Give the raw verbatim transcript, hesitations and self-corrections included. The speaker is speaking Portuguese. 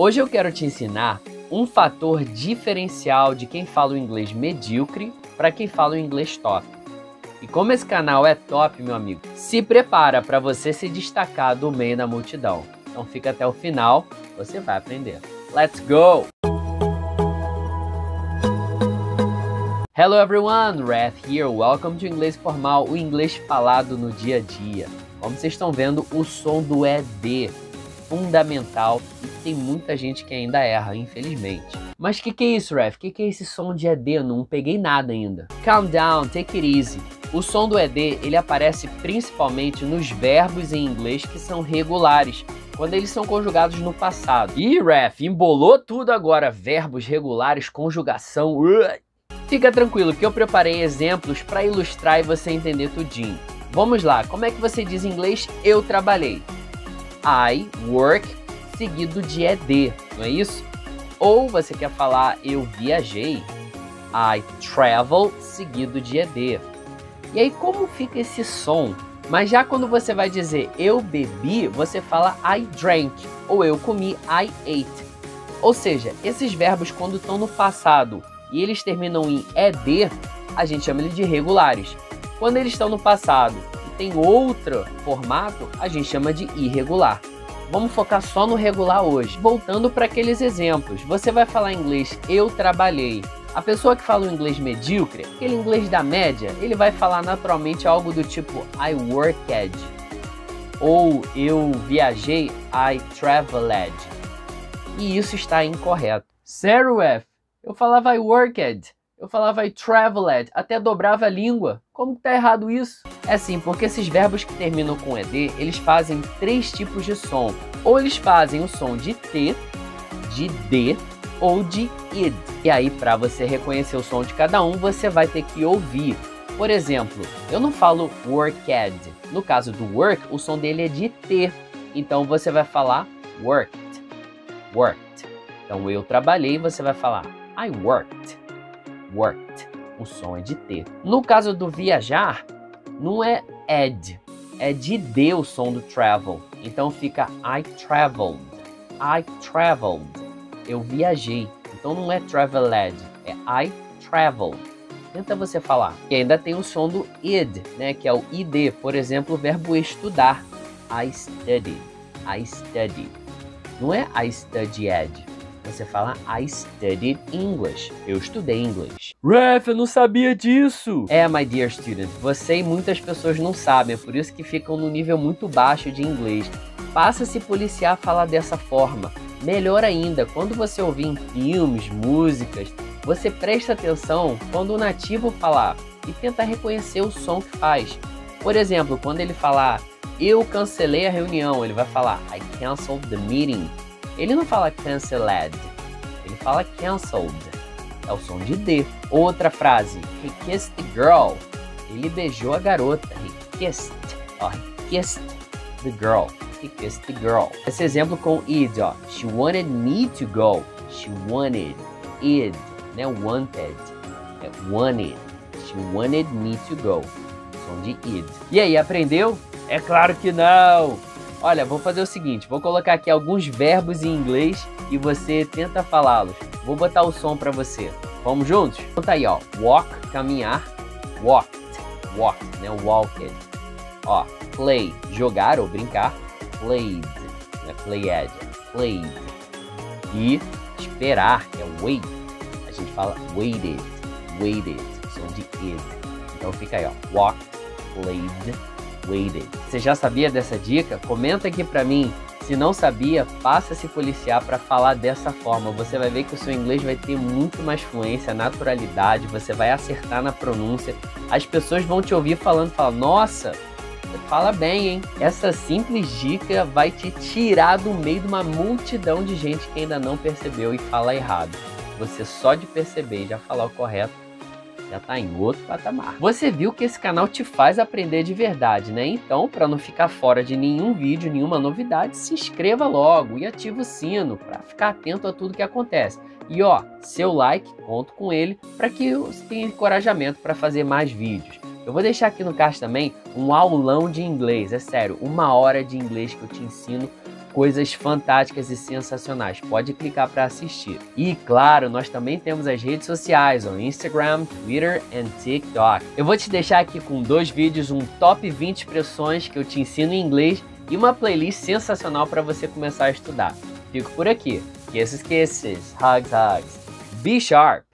Hoje eu quero te ensinar um fator diferencial de quem fala o inglês medíocre para quem fala o inglês top. E como esse canal é top, meu amigo, se prepara para você se destacar do meio da multidão. Então fica até o final, você vai aprender. Let's go! Hello everyone, Raff here. Welcome to Inglês Formal, o inglês falado no dia a dia. Como vocês estão vendo, o som do E D fundamental e tem muita gente que ainda erra, infelizmente. Mas que que é isso, Raff? Que que é esse som de E D? Eu não peguei nada ainda. Calm down, take it easy. O som do E D, ele aparece principalmente nos verbos em inglês que são regulares, quando eles são conjugados no passado. Ih, Raff, embolou tudo agora. Verbos regulares, conjugação. Fica tranquilo que eu preparei exemplos para ilustrar e você entender tudinho. Vamos lá, como é que você diz em inglês eu trabalhei? I work, seguido de E D, não é isso? Ou você quer falar eu viajei? I travel, seguido de E D. E aí como fica esse som? Mas já quando você vai dizer eu bebi, você fala I drank, ou eu comi, I ate. Ou seja, esses verbos quando estão no passado e eles terminam em E D, a gente chama eles de regulares. Quando eles estão no passado tem outro formato, a gente chama de irregular. Vamos focar só no regular hoje. Voltando para aqueles exemplos, você vai falar em inglês eu trabalhei. A pessoa que fala o inglês medíocre, aquele inglês da média, ele vai falar naturalmente algo do tipo I worked, ou eu viajei, I traveled. E isso está incorreto. Sério, Raff? Eu falava I worked. Eu falava I traveled, até dobrava a língua. Como que tá errado isso? É sim, porque esses verbos que terminam com E D, eles fazem três tipos de som. Ou eles fazem o som de T, de D ou de I D. E aí, para você reconhecer o som de cada um, você vai ter que ouvir. Por exemplo, eu não falo worked. No caso do work, o som dele é de T. Então, você vai falar worked, worked. Então, eu trabalhei, você vai falar I worked. Worked, o som é de T. No caso do viajar, não é ed, é de D o som do travel. Então fica I traveled, I traveled, eu viajei. Então não é traveled, é I traveled. Tenta você falar. E ainda tem o som do id, né, que é o I D. Por exemplo, o verbo estudar, I studied, I studied. Não é I studied. Você fala I studied English. Eu estudei inglês. Raff, eu não sabia disso. É, my dear student, você e muitas pessoas não sabem, por isso que ficam no nível muito baixo de inglês. Passa a se policiar a falar dessa forma. Melhor ainda, quando você ouvir em filmes, músicas, você presta atenção quando o nativo falar e tenta reconhecer o som que faz. Por exemplo, quando ele falar eu cancelei a reunião, ele vai falar I canceled the meeting. Ele não fala canceled, ele fala canceled, é o som de D. Outra frase, he kissed the girl, ele beijou a garota, he kissed, ó, he kissed the girl, he kissed the girl. Esse exemplo com id, ó, she wanted me to go, she wanted, id, né, wanted, é wanted, she wanted me to go, som de id. E aí, aprendeu? É claro que não! Olha, vou fazer o seguinte, vou colocar aqui alguns verbos em inglês e você tenta falá-los. Vou botar o som para você. Vamos juntos? Então tá aí, ó. Walk, caminhar. Walked, walked, né? Walked. Ó, play, jogar ou brincar. Played, né? Played, played. E esperar, que é wait. A gente fala waited, waited, som de id. Então fica aí, ó. Walked, played. Waited. Você já sabia dessa dica? Comenta aqui pra mim. Se não sabia, passa a se policiar para falar dessa forma. Você vai ver que o seu inglês vai ter muito mais fluência, naturalidade, você vai acertar na pronúncia. As pessoas vão te ouvir falando, falar, nossa, você fala bem, hein? Essa simples dica vai te tirar do meio de uma multidão de gente que ainda não percebeu e fala errado. Você só de perceber e já falar o correto, já tá em outro patamar. Você viu que esse canal te faz aprender de verdade, né? Então, para não ficar fora de nenhum vídeo, nenhuma novidade, se inscreva logo e ativa o sino para ficar atento a tudo que acontece. E ó, seu like, conto com ele para que você tenha encorajamento para fazer mais vídeos. Eu vou deixar aqui no card também um aulão de inglês, é sério, uma hora de inglês que eu te ensino coisas fantásticas e sensacionais. Pode clicar para assistir. E claro, nós também temos as redes sociais, o Instagram, Twitter e TikTok. Eu vou te deixar aqui com dois vídeos, um top vinte expressões que eu te ensino em inglês e uma playlist sensacional para você começar a estudar. Fico por aqui. Kisses, kisses. Hugs, hugs. Be sharp.